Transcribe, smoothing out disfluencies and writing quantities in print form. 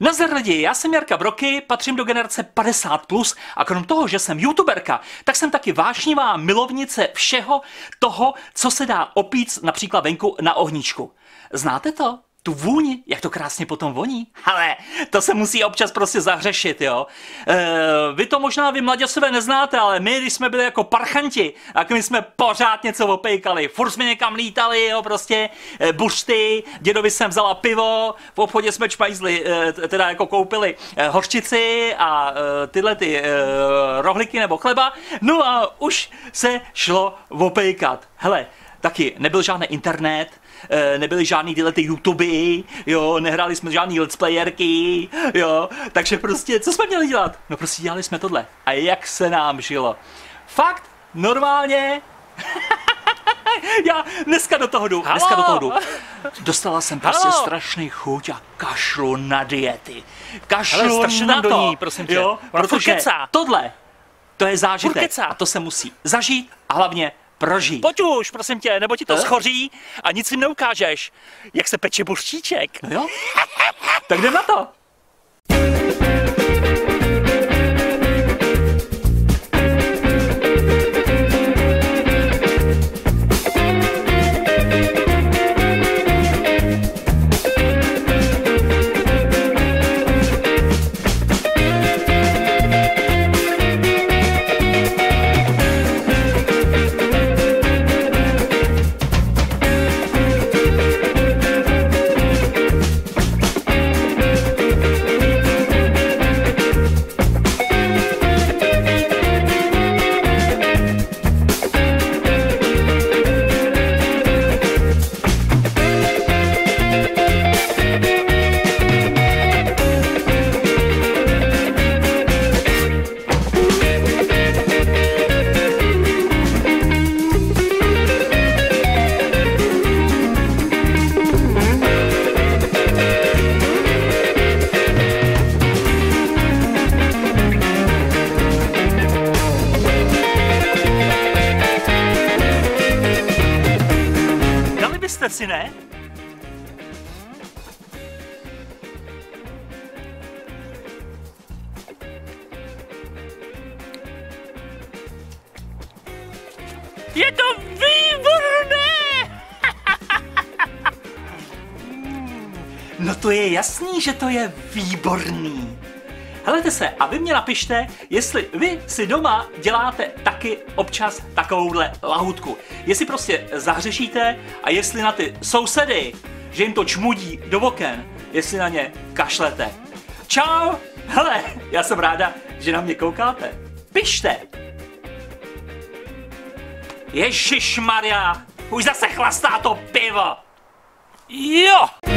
Nazdar lidi, já jsem Jarka Broky, patřím do generace 50+, a krom toho, že jsem youtuberka, tak jsem taky vášnivá milovnice všeho toho, co se dá opít například venku na ohníčku. Znáte to? Tu vůni, jak to krásně potom voní. Ale to se musí občas prostě zahřešit, jo. Vy to možná, vy mladěsové neznáte, ale my, když jsme byli jako parchanti, tak my jsme pořád něco opejkali. Furt jsme někam lítali, jo, prostě bušty, dědovi jsem vzala pivo, v obchodě jsme čpajzli, teda jako koupili hořčici a tyhle ty rohliky nebo chleba. No a už se šlo opejkat. Hele, taky nebyl žádný internet, nebyly žádný tyhle ty YouTuby, jo, nehráli jsme žádný let's playerky, jo, takže prostě, co jsme měli dělat? No prostě dělali jsme tohle. A jak se nám žilo? Fakt, normálně, já dneska do toho jdu, dneska do toho jdu. Dostala jsem prostě strašný chuť a kašlu na diety. Kašlu na to, do ní, prosím tě, jo, protože tohle, to je zážitek a to se musí zažít a hlavně prožít. Pojď už, prosím tě, nebo ti to schoří a nic jim neukážeš, jak se peče burštíček. No jo? Tak jdem na to. Si ne? Je to výborné! No to je jasný, že to je výborný. Helejte se a vy mě napište, jestli vy si doma děláte taky občas takovouhle lahůdku. Jestli prostě zahřešíte a jestli na ty sousedy, že jim to čmudí do oken, jestli na ně kašlete. Čau! Hele, já jsem ráda, že na mě koukáte. Pište! Ježišmarja, už zase chlastá to pivo! Jo!